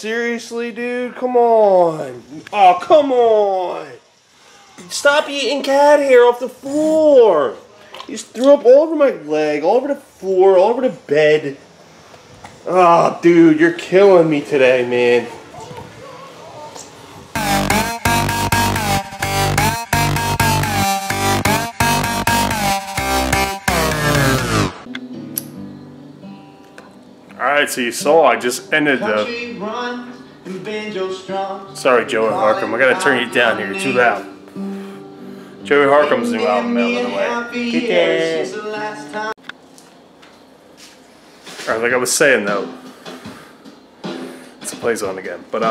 Seriously, dude? Come on. Oh, come on. Stop eating cat hair off the floor. You just threw up all over my leg, all over the floor, all over the bed. Oh, dude, you're killing me today, man. Alright, so you saw I just ended the... Sorry, Joey Harcum, I gotta turn you down here, you're too loud. Joey Harcum's new album out in the way. Get that. Alright, like I was saying though, it's a plays on again, but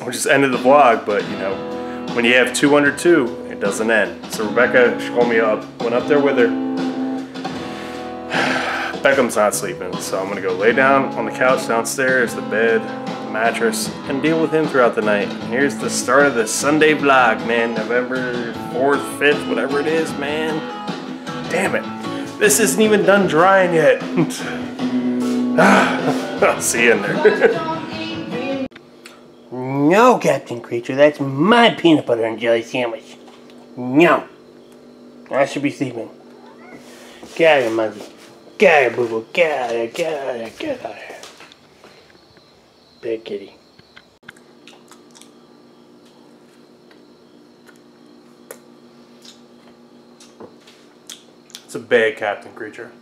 we just ended the vlog, but you know, when you have 2 under 2, it doesn't end. So Rebecca, she called me up, went up there with her. Beckham's not sleeping, so I'm gonna go lay down on the couch downstairs, the bed, the mattress, and deal with him throughout the night. And here's the start of the Sunday vlog, man, November 4th, 5th, whatever it is, man. Damn it, this isn't even done drying yet. I'll see you in there. No, Captain Creature, that's my peanut butter and jelly sandwich. No. I should be sleeping. Get out of here, Menzie. Get out of here, Boo-Boo. Get out of here, get out of here, get out of here. Bad kitty. It's a bad Captain Creature.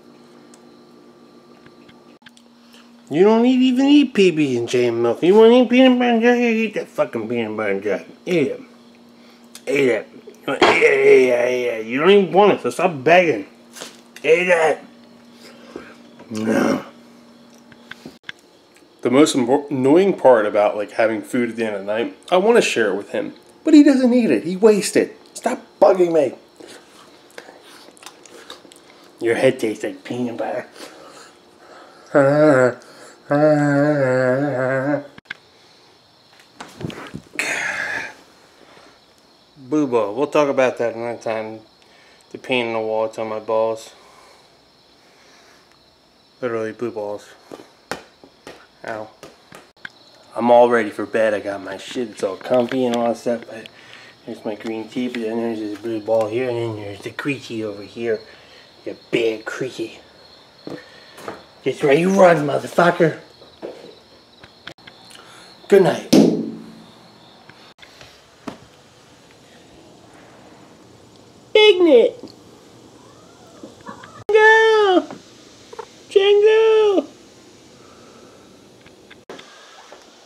You don't even eat PB&J milk. You want to eat peanut butter and jelly? Eat that fucking peanut butter and jelly. Eat it. Eat it. Eat it. You don't even want it, so stop begging. Eat it. No. The most annoying part about like having food at the end of the night, I want to share it with him, but he doesn't eat it. He wastes it. Stop bugging me. Your head tastes like peanut butter. Boo-Boo, we'll talk about that another time. The pain in the wall, it's on my balls. Literally, blue balls. Ow. I'm all ready for bed. I got my shit, it's all comfy and all that stuff. But here's my green tea, but then there's this blue ball here, and then there's the Creechie over here. The big Creechie. That's right, you run, motherfucker. Good night. Pignet. Jingle. Jingle.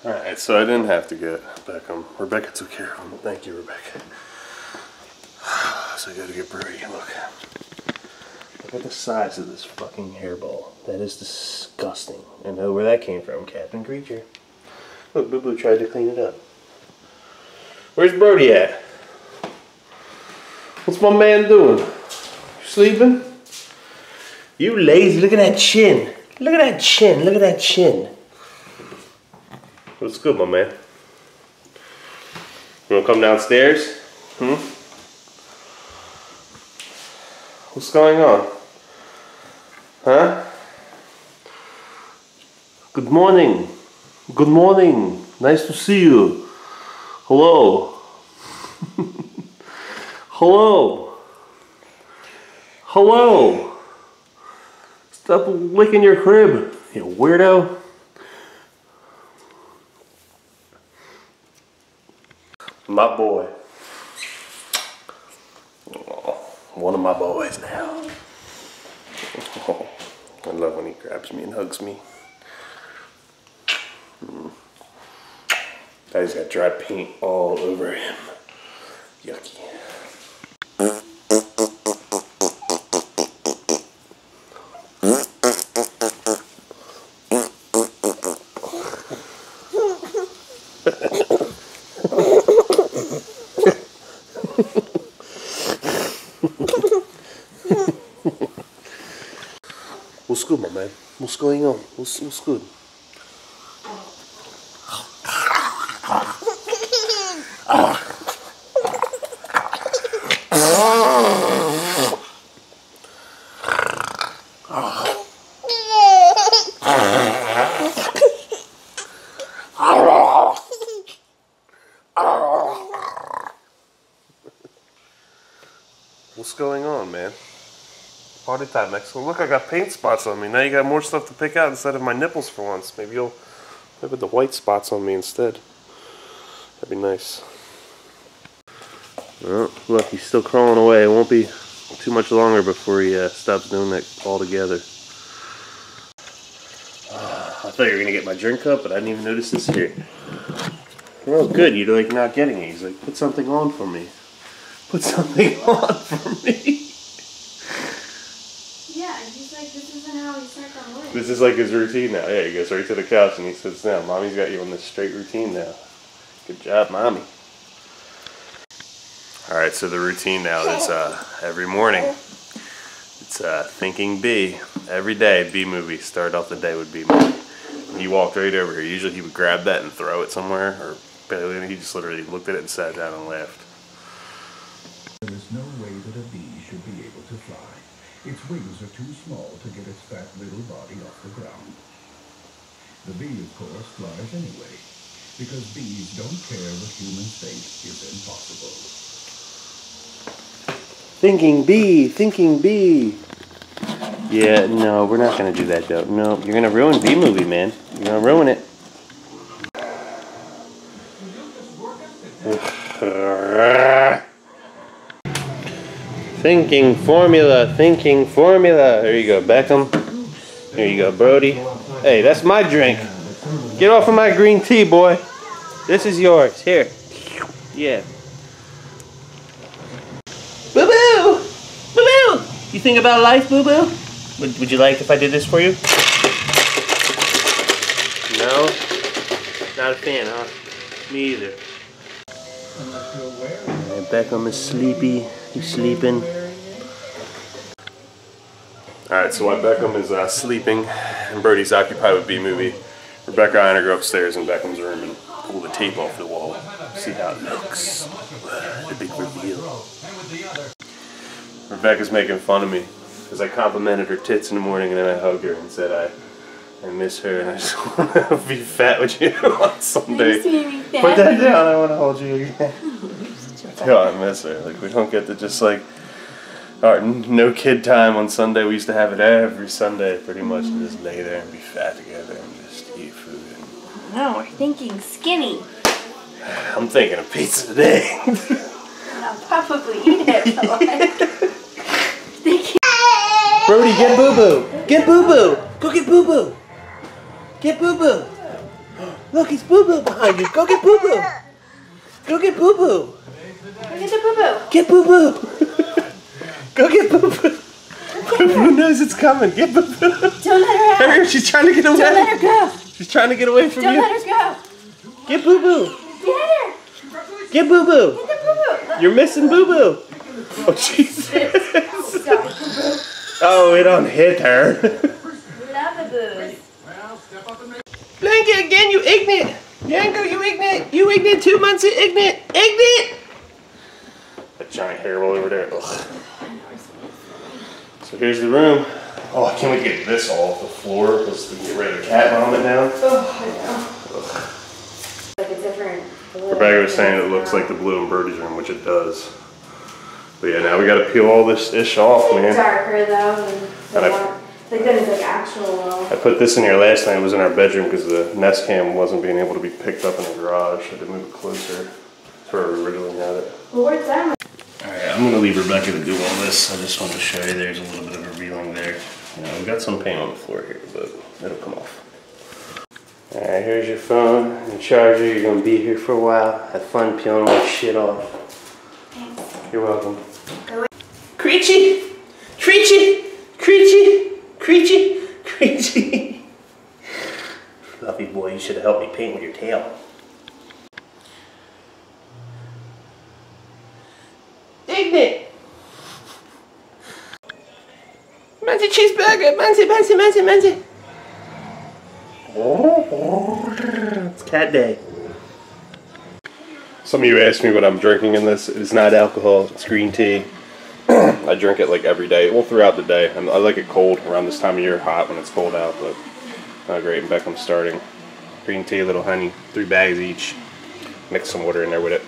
Alright, so I didn't have to get Beckham. Rebecca took care of him. Thank you, Rebecca. So I gotta get Brody. Look. Look at the size of this fucking hairball. That is disgusting. I know where that came from, Captain Creature. Look, Boo-Boo tried to clean it up. Where's Brody at? What's my man doing? You sleeping? You lazy. Look at that chin. Look at that chin. Look at that chin. What's good, my man? You wanna come downstairs? Hmm? What's going on? Huh? Good morning. Good morning. Nice to see you. Hello. Hello. Hello. Stop licking your crib, you weirdo. My boy. One of my boys now. Oh, I love when he grabs me and hugs me. Daddy's got dry paint all over him. Yucky. What's good, my man? What's going on? What's good? What's going on, man? Party time, Mexico. Look, I got paint spots on me. Now you got more stuff to pick out instead of my nipples for once. Maybe you'll put the white spots on me instead. That'd be nice. Well, look, he's still crawling away. It won't be too much longer before he stops doing that altogether. I thought you were going to get my drink cup, but I didn't even notice this here. Well, good. You're like not getting it. He's like, put something on for me. Put something on for me. Yeah, he's like, this isn't how we start our morning. This is like his routine now. Yeah, he goes right to the couch and he sits down. Mommy's got you on this straight routine now. Good job, Mommy. Alright, so the routine now is every morning. It's Thinking Bee. Every day, Bee movie. Start off the day with Bee movie. And he walked right over here. Usually he would grab that and throw it somewhere. Or he just literally looked at it and sat down and laughed. There is no way that a bee should be able to fly. Its wings are too small to get its fat little body off the ground. The bee, of course, flies anyway, because bees don't care what humans think is impossible. Thinking bee, thinking bee. Yeah, no, we're not going to do that, though. No, you're going to ruin Bee Movie, man. You're going to ruin it. Thinking formula, thinking formula. There you go, Beckham. There you go, Brody. Hey, that's my drink. Get off of my green tea, boy. This is yours. Here. Yeah. Boo-Boo! Boo-Boo! You think about life, Boo-Boo? Would you like if I did this for you? No? Not a fan, huh? Me either. Hey, Beckham is sleepy. He's sleeping. Alright, so while Beckham is sleeping and Brody's occupied with B-Movie, Rebecca and I go upstairs in Beckham's room and pull the tape off the wall. See how it looks. The big reveal. Rebecca's making fun of me because I complimented her tits in the morning and then I hugged her and said I miss her and I just want to be fat with you on Sunday. Put that down, I want to hold you again. God, I miss her. Like, we don't get to just like our no kid time on Sunday. We used to have it every Sunday pretty much and just lay there and be fat together and just eat food. And no, we're thinking skinny. I'm thinking of pizza today. I'll probably eat it, but like. Brody, get Boo-Boo. Get Boo-Boo. Go get Boo-Boo. Get Boo-Boo. Look, it's Boo-Boo behind you. Go get Boo-Boo. Go get Boo-Boo. Get the Boo-Boo. Get Boo-Boo. Go get Boo-Boo. Boo-Boo knows it's coming. Get Boo-Boo. Don't let her out. Hurry, she's trying to get away. Don't let her go. She's trying to get away from you. Don't let her go. Get Boo-Boo. Get her. Get Boo-Boo. Get the Boo-Boo. You're missing Boo-Boo. Oh, Jesus. Oh, it don't hit her. Love the Boo. Blanket again, you ignorant. Yanko, you ignorant. You ignorant 2 months, you ignorant. Ignorant. Giant hair roll over there. Ugh. So here's the room. Oh, can we get this all off the floor? Because we can get rid of the cat vomit now. Oh, I know. Like a different blue. Rebecca was saying it looks like the blue in Birdie's room, which it does. But yeah, now we got to peel all this ish off, it's man. Darker though. It's like actual. I put this in here last night. It was in our bedroom because the Nest Cam wasn't being able to be picked up in the garage. I had to move it closer. That's where we originally had it. Well, where's that? Alright, I'm going to leave Rebecca to do all this. I just wanted to show you there's a little bit of revealing there. You know, we've got some paint on the floor here, but it'll come off. Alright, here's your phone and charger. You're going to be here for a while. Have fun peeling all shit off. Thanks. You're welcome. Creechie! Creechie! Creechie! Creechie! Creechie! Fluffy boy, you should have helped me paint with your tail. Menzie cheeseburger! Menzie, Menzie, Menzie, Menzie! It's cat day. Some of you asked me what I'm drinking in this. It's not alcohol, it's green tea. I drink it like every day, well throughout the day. I like it cold around this time of year, hot when it's cold out, but not great. And Beckham's starting. green tea, a little honey, 3 bags each. Mix some water in there with it.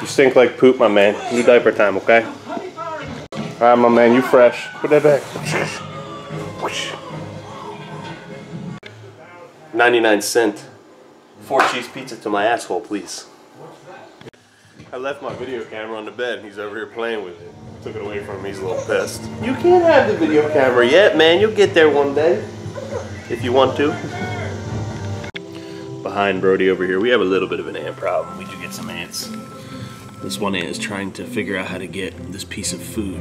You stink like poop, my man. New diaper time, okay? All right, my man, you fresh. Put that back. 99 cents. 4 cheese pizza to my asshole, please. I left my video camera on the bed and he's over here playing with it. Took it away from him, he's a little pissed. You can't have the video camera yet, man. You'll get there one day. If you want to. Behind Brody over here, we have a little bit of an ant problem. We do get some ants. This one ant is trying to figure out how to get this piece of food.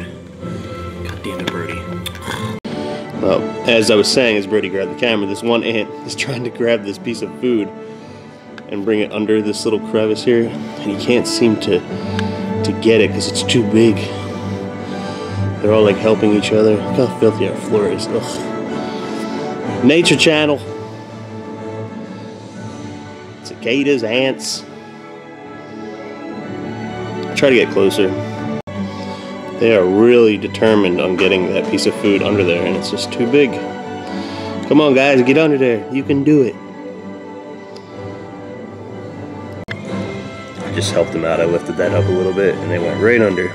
God damn it, Brody. Well, as I was saying, as Brody grabbed the camera, this one ant is trying to grab this piece of food and bring it under this little crevice here, and he can't seem to get it because it's too big. They're all like helping each other. Look how filthy our floor is. Ugh. Nature Channel. Cicadas, ants. I'll try to get closer. They are really determined on getting that piece of food under there, and it's just too big. Come on, guys, get under there. You can do it. Just helped them out. I lifted that up a little bit and they went right under.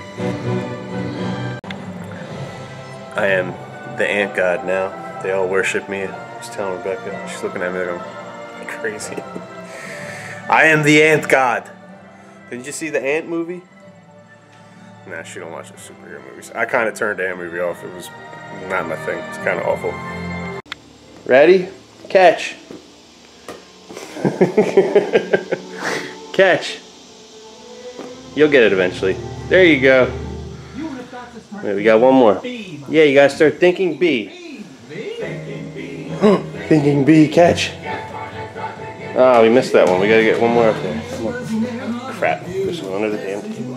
I am the ant god now. They all worship me. I was telling Rebecca, she's looking at me like I'm crazy. I am the ant god. Did you see the ant movie? Nah, she don't watch the superhero movies. I kind of turned the ant movie off. It was not my thing. It's kind of awful. Ready? Catch. Catch. You'll get it eventually. There you go. Wait, we got one more. Yeah, you gotta start thinking bee. Thinking bee, catch. Oh, we missed that one. We gotta get one more up there. Oh, crap. There's one under the damn table.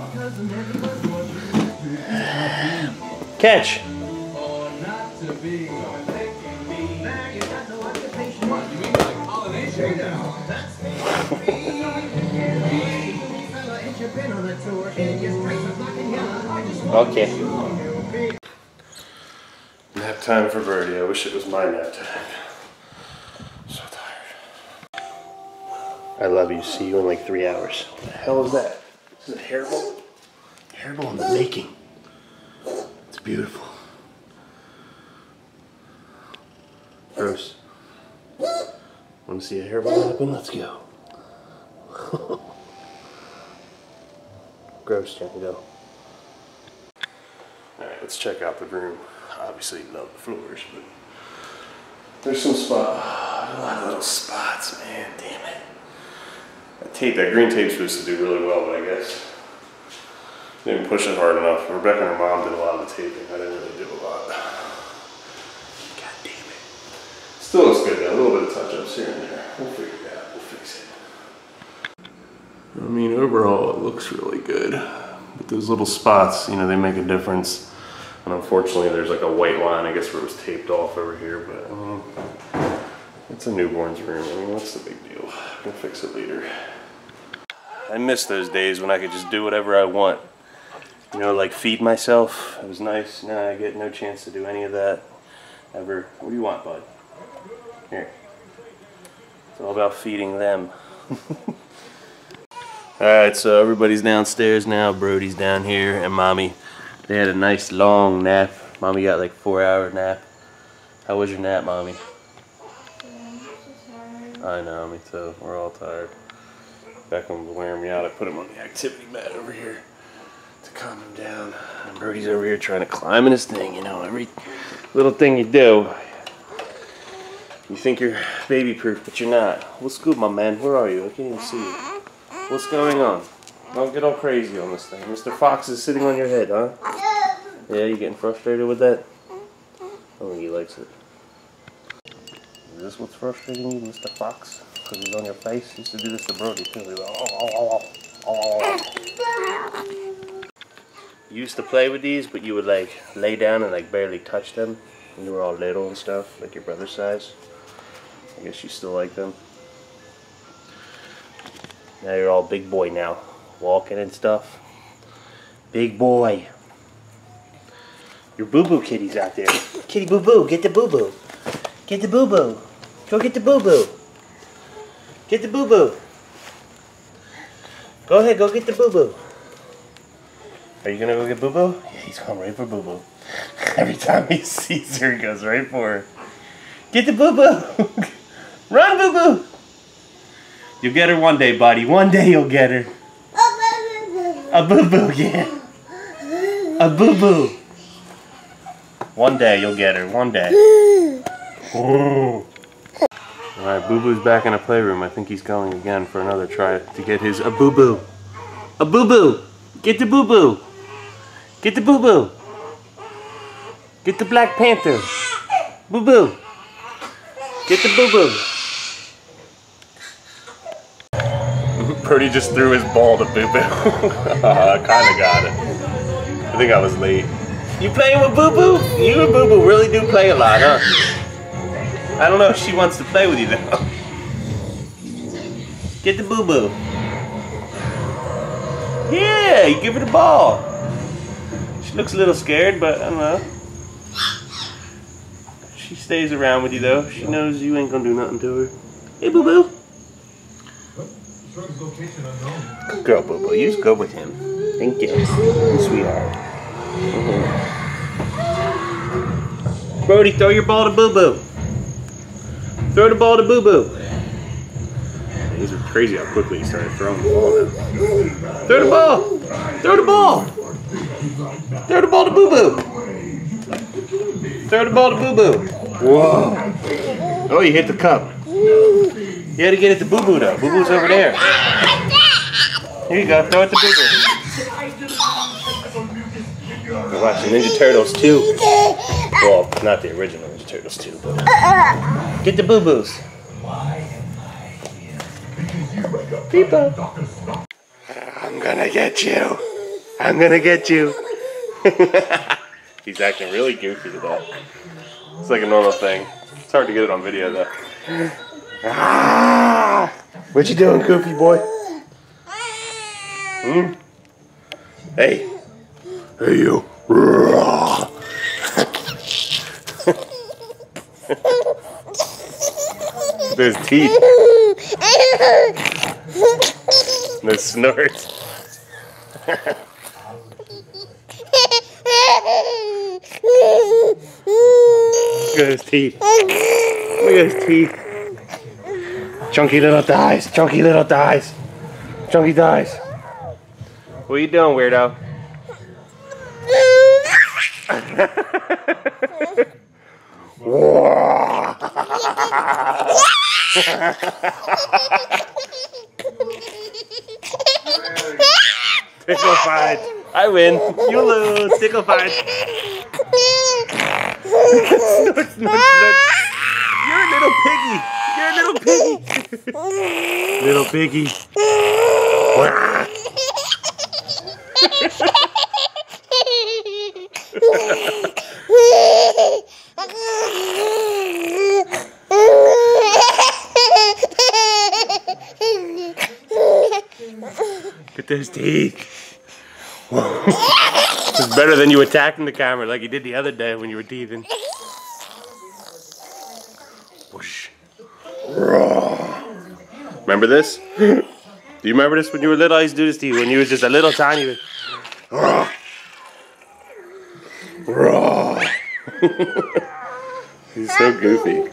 Catch. Okay. Nap time for Brody. I wish it was my nap time. I'm so tired. I love you. See you in like 3 hours. What the hell is that? Is it hairball? Hairball in the making. It's beautiful. Gross. Want to see a hairball happen? Let's go. Gross. Time to go. Alright, let's check out the room. Obviously, love the floors, but there's some spots. A lot of little spots, man. Damn it. That tape, that green tape's supposed to do really well, but I guess I didn't push it hard enough. Rebecca and her mom did a lot of the taping. I didn't really do a lot. God damn it. Still looks good, though. A little bit of touch-ups here and there. We'll figure it out. We'll fix it. I mean, overall, it looks really good. But those little spots, you know, they make a difference. And unfortunately, there's like a white line, I guess, where it was taped off over here. But, it's a newborn's room. I mean, what's the big deal? I can fix it later. I miss those days when I could just do whatever I want. You know, like feed myself. It was nice. Now I get no chance to do any of that ever. What do you want, bud? Here. It's all about feeding them. Alright, so everybody's downstairs now. Brody's down here and Mommy. They had a nice long nap. Mommy got like 4-hour nap. How was your nap, Mommy? Yeah, I'm so tired. I know, me too. We're all tired. Beckham was wearing me out. I put him on the activity mat over here to calm him down. And Brody's over here trying to climb in his thing, you know. Every little thing you do, you think you're baby-proof, but you're not. What's good, my man? Where are you? I can't even see you. What's going on? Don't get all crazy on this thing. Mr. Fox is sitting on your head, huh? Yeah, you getting frustrated with that? I don't think he likes it. Is this what's frustrating you, Mr. Fox? Because he's on your face? He used to do this to Brody, too. He was like, oh, oh, oh, oh. You used to play with these, but you would, like, lay down and, like, barely touch them. And you were all little and stuff, like your brother's size. I guess you still like them. Now you're all big boy now. Walking and stuff. Big boy. Your boo-boo kitty's out there. Kitty boo-boo, get the boo-boo. Get the boo-boo. Go get the boo-boo. Get the boo-boo. Go ahead, go get the boo-boo. Are you going to go get boo-boo? Yeah, he's going right for boo-boo. Every time he sees her, he goes right for her. Get the boo-boo. Run, boo-boo. You'll get her one day, buddy. One day you'll get her. A boo-boo, yeah. A boo-boo. One day you'll get her. One day. Ooh. Alright, Boo-Boo's back in the playroom. I think he's going again for another try to get his a boo-boo. A boo-boo. Get the boo-boo. Get the boo-boo. Get the Black Panther. Boo-boo. Get the boo-boo. Brody just threw his ball to Boo-Boo. I kinda got it. I think I was late. You playing with Boo-Boo? You and Boo-Boo really do play a lot, huh? I don't know if she wants to play with you though. Get the boo-boo. Yeah, you give her the ball. She looks a little scared, but I don't know. She stays around with you though. She knows you ain't gonna do nothing to her. Hey, boo-boo. Good girl, boo-boo. You just go with him. Thank you, sweetheart. Mm-hmm. Brody, throw your ball to boo-boo. Throw the ball to boo-boo. These are crazy how quickly he started throwing the ball now. Throw the ball! Throw the ball! Throw the ball to boo-boo! Throw the ball to boo-boo! Whoa! Oh, he hit the cup. You had to get it to boo-boo though. Boo-boo's over there. Here you go, throw it to boo-boo. We're watching Ninja Turtles 2. Well, not the original Ninja Turtles 2, but... Get the boo-boos. Why am I here? Because you wake up people. I'm gonna get you. I'm gonna get you. He's acting really goofy to that. It's like a normal thing. It's hard to get it on video though. Ah! What you doing, goofy boy? Hmm? Hey. Hey you. Those teeth. Those snorts. Look at his teeth. Look at his teeth. Chunky little thighs. Chunky little thighs. Chunky thighs. What are you doing, weirdo? Tickle fight. I win. You lose. Tickle fight. Snort, snort, snort. You're a little piggy. You're a little piggy. Little piggy. Get those teeth. It's better than you attacking the camera like you did the other day when you were teething. Whoosh. Remember this? Do you remember this when you were little? I used to do this to you when you were just a little tiny. He's so goofy.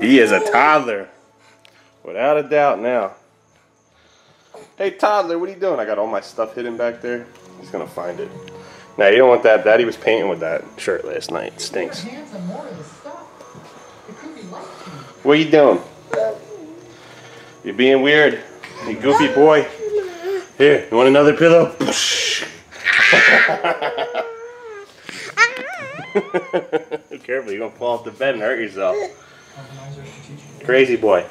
He is a toddler. Without a doubt now. Hey toddler, what are you doing? I got all my stuff hidden back there. He's gonna find it. Now you don't want that. Daddy was painting with that shirt last night. It stinks. What are you doing? You're being weird. You goofy boy. Here, you want another pillow? Careful, you're gonna fall off the bed and hurt yourself. Crazy boy.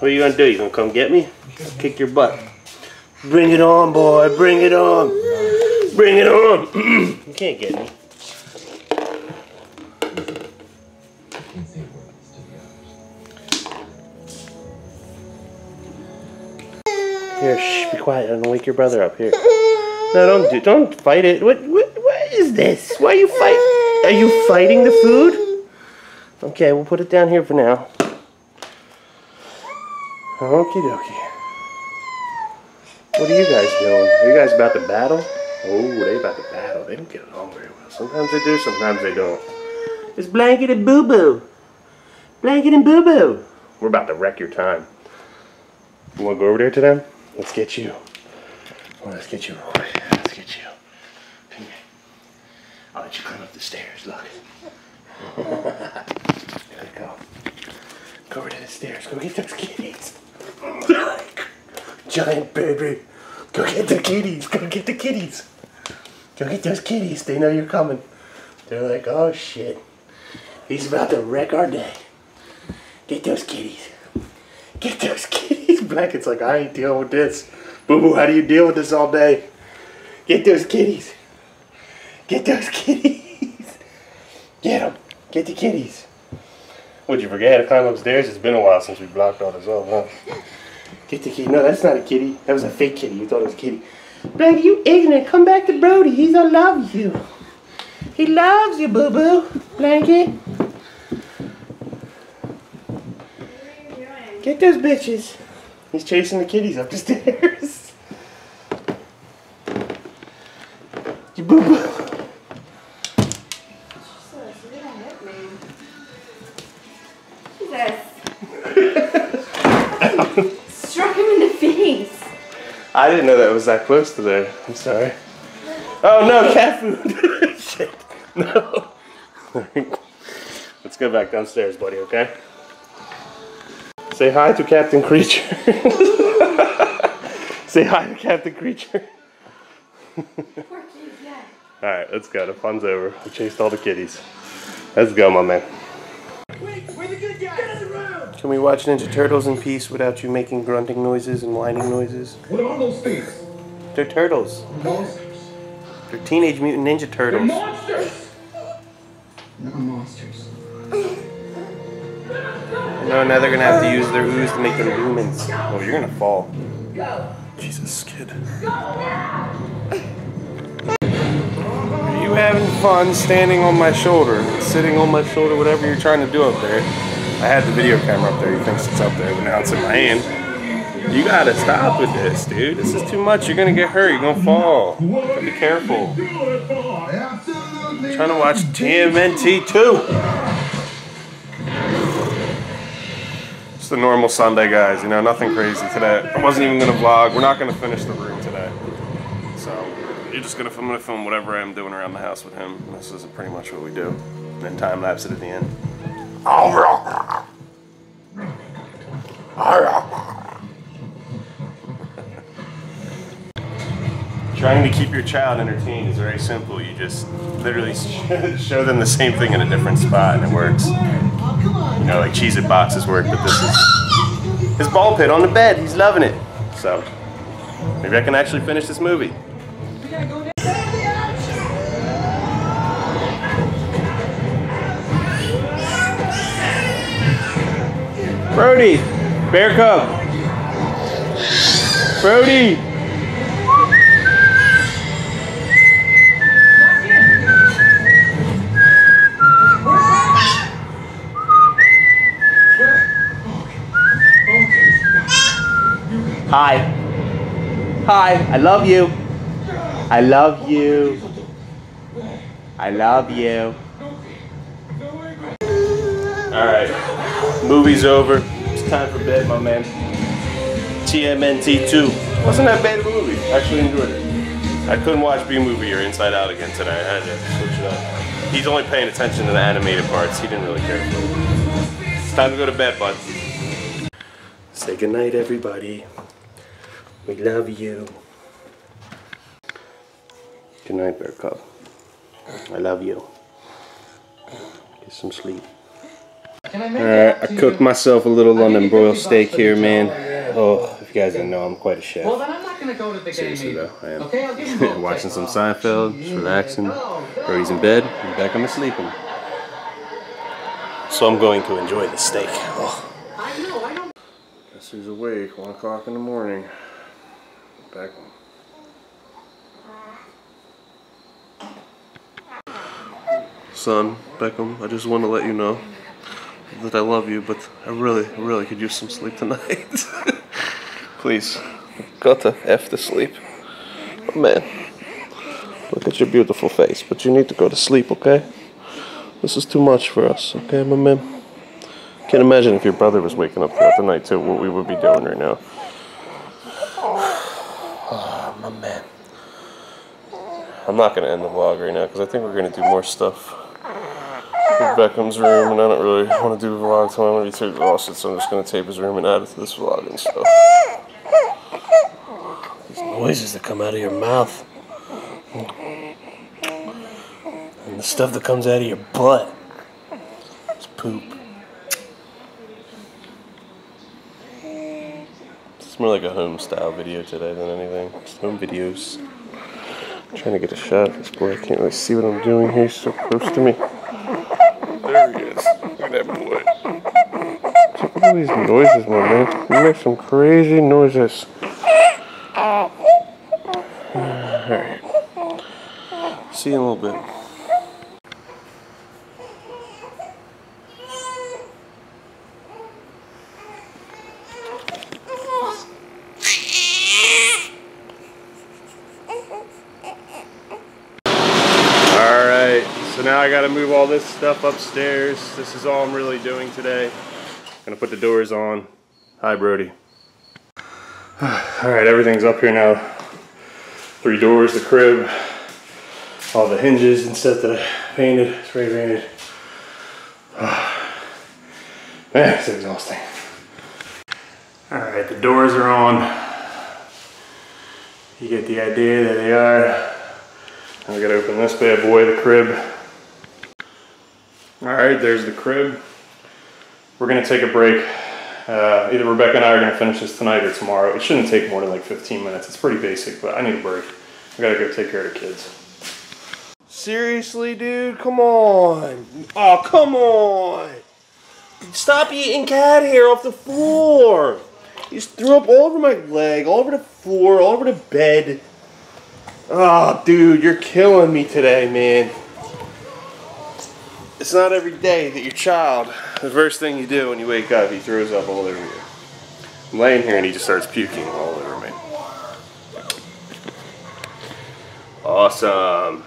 What are you gonna do? You gonna come get me? Kick your butt. Bring it on, boy. Bring it on. Bring it on. You can't get me. Here, shh. Be quiet. I'm gonna wake your brother up. Here. No, don't fight it. What is this? Why are you fight? Are you fighting the food? Okay, we'll put it down here for now. Okie dokie. What are you guys doing? Are you guys about to battle? Oh, they about to battle. They don't get along very well. Sometimes they do, sometimes they don't. It's Blanket and Boo-Boo. Blanket and Boo-Boo. We're about to wreck your time. You want to go over there to them? Let's get you. Oh, let's get you, Roy. Let's get you. Come here. I'll let you climb up the stairs. Look. There we go. Go over to the stairs. Go get those kitties. Giant baby. Go get the kitties. Go get the kitties. Go get those kitties. They know you're coming. They're like, oh shit. He's about to wreck our day. Get those kitties. Get those kitties. Blanket's like, I ain't dealing with this. Boo-Boo, how do you deal with this all day? Get those kitties. Get those kitties. Get them. Get the kitties. What'd you forget? To climb upstairs? It's been a while since we blocked all this up, huh? Get the kitty. No, that's not a kitty. That was a fake kitty. You thought it was a kitty. Blanket, you ignorant. Come back to Brody. He's gonna love you. He loves you, Boo-Boo. Blanket. Get those bitches. He's chasing the kitties up the stairs. You Boo-Boo. Struck him in the face. I didn't know that was that close to there. I'm sorry. Oh no, cat food. Shit. No. Let's go back downstairs, buddy, okay? Say hi to Captain Creature. Say hi to Captain Creature. Alright, let's go. The fun's over. We chased all the kitties. Let's go, my man. Wait, we're the good guys. Get in the room. Can we watch Ninja Turtles in peace without you making grunting noises and whining noises? What are those things? They're turtles. Monsters. They're Teenage Mutant Ninja Turtles. They're monsters! Not monsters. No, now they're going to have to use their ooze to make them humans. Oh, you're going to fall. Go. Jesus, kid. Go now. Are you having fun standing on my shoulder? Sitting on my shoulder, whatever you're trying to do up there. I had the video camera up there. He thinks it's up there, but now it's in my hand. You got to stop with this, dude. This is too much. You're going to get hurt. You're going to fall. Be careful. I'm trying to watch TMNT 2. It's the normal Sunday, guys, you know, nothing crazy today. I wasn't even gonna vlog. We're not gonna finish the room today. So you're just gonna, I'm gonna film whatever I'm doing around the house with him. This is pretty much what we do. And then time lapse it at the end. Trying to keep your child entertained is very simple. You just literally show them the same thing in a different spot and it works. You know, like Cheez-It boxes work, but this is his ball pit on the bed. He's loving it. So, maybe I can actually finish this movie. Brody, bear cub. Brody. Hi. Hi. I love you. I love you. I love you. Alright. Movie's over. It's time for bed, my man. TMNT 2. Wasn't that bad of a movie. I actually enjoyed it. I couldn't watch B-Movie or Inside Out again today. I had to switch it up. He's only paying attention to the animated parts. He didn't really care for it. It's time to go to bed, bud. Say goodnight, everybody. We love you. Good night, Bear Cub. I love you. Get some sleep. Alright, I cooked myself a little London broil steak here, man. Oh, if you guys didn't know, I'm quite a chef. Well, then I'm not gonna go to the game though, I am. Okay, I'll give you watching some Seinfeld, just relaxing. Brody's in bed, and Beckham is sleeping. So I'm going to enjoy the steak. Oh. He's awake, 1 o'clock in the morning. Back home. Son, Beckham, I just want to let you know that I love you, but I really could use some sleep tonight. Please, gotta F to sleep. Oh man, look at your beautiful face, but you need to go to sleep, okay? This is too much for us, okay, my man? Can't imagine if your brother was waking up throughout the night too, what we would be doing right now. Oh, my man. I'm not gonna end the vlog right now, because I think we're gonna do more stuff with Beckham's room, and I don't really want to do a vlog till I'm gonna be too exhausted, so I'm just gonna tape his room and add it to this vlog and stuff. These noises that come out of your mouth. And the stuff that comes out of your butt. It's poop. It's more like a home style video today than anything. Just home videos. I'm trying to get a shot of this boy. I can't really see what I'm doing here. He's so close to me. There he is. Look at that boy. Check out all these noises, my man. You make some crazy noises. Alright. See you in a little bit. Now I gotta move all this stuff upstairs. This is all I'm really doing today. Gonna put the doors on. Hi, Brody. Alright, everything's up here now. 3 doors, the crib, all the hinges and stuff that I painted, spray painted. Man, it's exhausting. Alright, the doors are on. You get the idea, there they are. Now we gotta open this bad boy, the crib. Alright, there's the crib. We're going to take a break. Either Rebecca and I are going to finish this tonight or tomorrow. It shouldn't take more than like 15 minutes. It's pretty basic, but I need a break. I got to go take care of the kids. Seriously, dude? Come on. Oh, come on. Stop eating cat hair off the floor. You just threw up all over my leg, all over the floor, all over the bed. Oh, dude, you're killing me today, man. It's not every day that your child, the first thing you do when you wake up, he throws up all over you. I'm laying here and he just starts puking all over me. Awesome.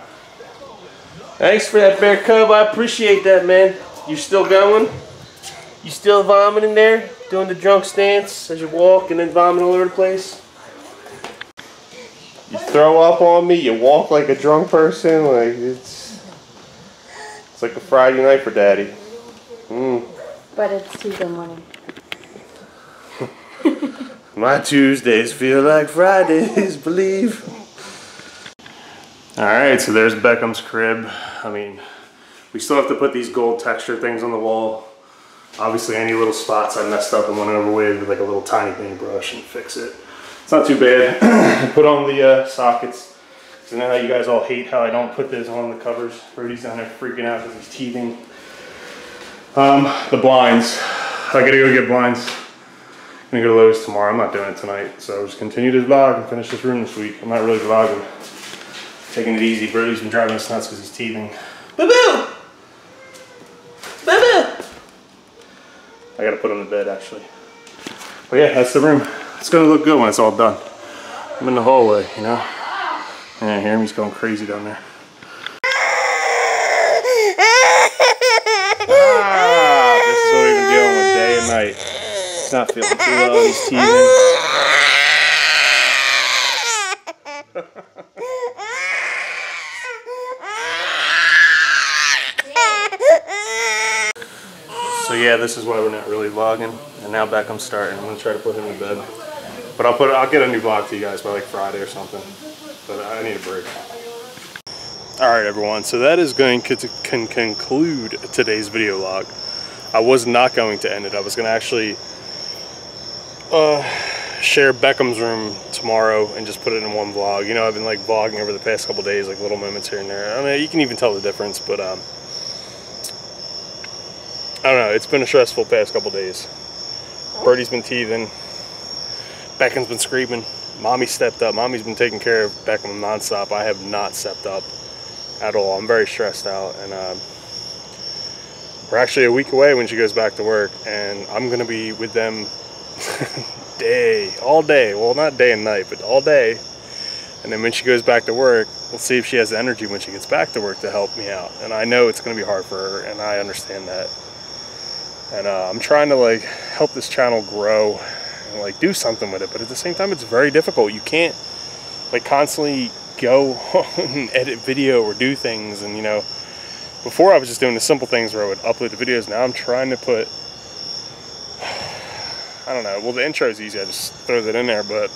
Thanks for that, Bear Cub. I appreciate that, man. You still going? You still vomiting there? Doing the drunk stance as you walk and then vomit all over the place? You throw up on me, you walk like a drunk person, like it's like a Friday night for Daddy. Mm. But it's Tuesday morning. My Tuesdays feel like Fridays, believe. Alright, so there's Beckham's crib. I mean, we still have to put these gold texture things on the wall. Obviously, any little spots I messed up and went over with like a little tiny paintbrush and fix it. It's not too bad. Put on the sockets. So now you guys all hate how I don't put this on the covers. Brody's down there freaking out because he's teething. The blinds. I gotta go get blinds. I'm gonna go to Lowe's tomorrow. I'm not doing it tonight. So I'll just continue this vlog and finish this room this week. I'm not really vlogging. Taking it easy. Brody's been driving us nuts because he's teething. Boo-boo! Boo-boo! I gotta put him to bed actually. But yeah, that's the room. It's gonna look good when it's all done. I'm in the hallway, you know? Yeah, I hear him, he's going crazy down there. Ah, this is what we've been dealing with day and night. He's not feeling too well, he's teething. So yeah, this is why we're not really vlogging. And now back I'm starting. I'm going to try to put him in bed. But I'll get a new vlog to you guys by like Friday or something. But I need a break. Alright everyone, so that is going to conclude today's video log. I was not going to end it. I was going to actually share Beckham's room tomorrow and just put it in one vlog. You know, I've been like vlogging over the past couple days, like little moments here and there. I mean, you can even tell the difference, but I don't know, it's been a stressful past couple days. Birdie's been teething. Beckham's been screaming. Mommy stepped up. Mommy's been taking care of Beckham nonstop. I have not stepped up at all. I'm very stressed out, and We're actually a week away when she goes back to work, and I'm gonna be with them all day. Well, not day and night, but all day. And then when she goes back to work, we'll see if she has the energy when she gets back to work to help me out. And I know it's gonna be hard for her, and I understand that. And I'm trying to like help this channel grow and like do something with it, but at the same time, it's very difficult. You can't like constantly go and edit video or do things. And you know, before I was just doing the simple things where I would upload the videos. Now I'm trying to put, I don't know, well, the intro's easy, I just throw that in there, but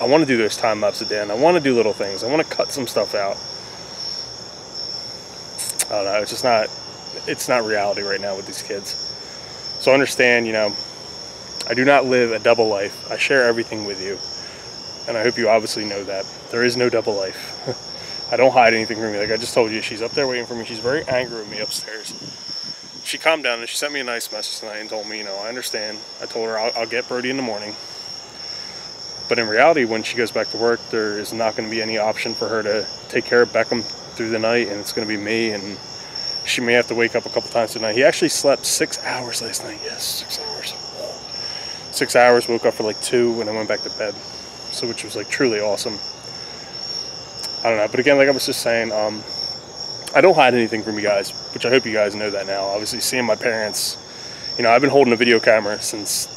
I want to do those time lapses again. I want to do little things. I want to cut some stuff out. I don't know, it's just not, it's not reality right now with these kids. So understand, you know, I do not live a double life. I share everything with you, and I hope you obviously know that. There is no double life. I don't hide anything from you. Like I just told you, she's up there waiting for me. She's very angry with me upstairs. She calmed down and she sent me a nice message tonight and told me, you know, I understand. I told her I'll get Brody in the morning. But in reality, when she goes back to work, there is not going to be any option for her to take care of Beckham through the night, and it's going to be me, and she may have to wake up a couple times tonight. He actually slept 6 hours last night. Yes, 6 hours. 6 hours, woke up for like 2 when I went back to bed. So, which was like truly awesome. I don't know, but again, like I was just saying, I don't hide anything from you guys, which I hope you guys know that now. Obviously, seeing my parents, you know, I've been holding a video camera since,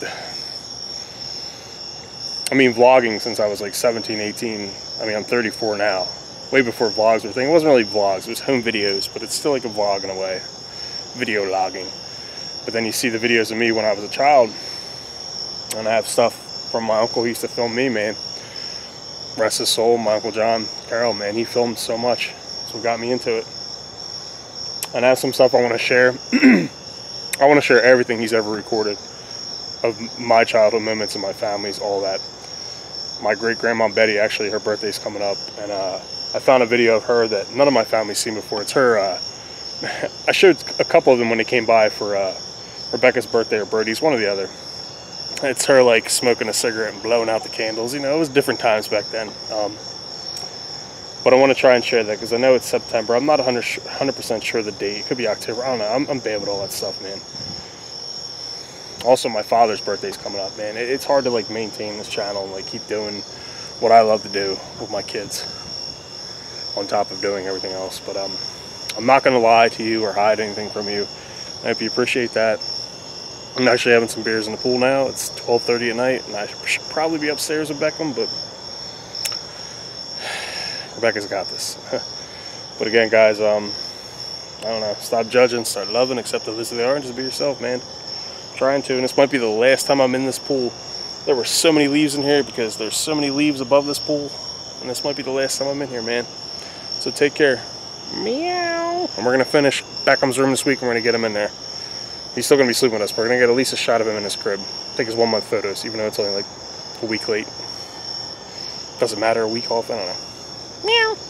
I mean, vlogging since I was like 17, 18. I mean, I'm 34 now. Way before vlogs were a thing. It wasn't really vlogs, it was home videos, but it's still like a vlog in a way, video logging. But then you see the videos of me when I was a child, and I have stuff from my uncle. He used to film me, man. Rest his soul, my Uncle John Carol, man. He filmed so much. That's what got me into it. And I have some stuff I want to share. I want to share everything he's ever recorded of my childhood moments and my family's, all that. My great-grandma Betty, actually, her birthday's coming up, and I found a video of her that none of my family's seen before. It's her, I showed a couple of them when they came by for Rebecca's birthday or Brody's, one or the other. It's her like smoking a cigarette and blowing out the candles. You know, it was different times back then. But I want to try and share that because I know it's September. I'm not 100% sure of the date. It could be October. I don't know. I'm bad with all that stuff, man. Also, my father's birthday's coming up, man. It's hard to like maintain this channel and like keep doing what I love to do with my kids on top of doing everything else. But I'm not going to lie to you or hide anything from you. I hope you appreciate that. I'm actually having some beers in the pool now. It's 12:30 at night, and I should probably be upstairs with Beckham, but Rebecca's got this. But again, guys, I don't know. Stop judging, start loving, accept the list of the orange, just be yourself, man. I'm trying to, and this might be the last time I'm in this pool. There were so many leaves in here because there's so many leaves above this pool, and this might be the last time I'm in here, man. So take care. Meow. And we're going to finish Beckham's room this week, and we're going to get him in there. He's still going to be sleeping with us, but we're going to get at least a shot of him in his crib. Take his 1 month photos, even though it's only like a week late. Doesn't matter, a week off, I don't know. Meow.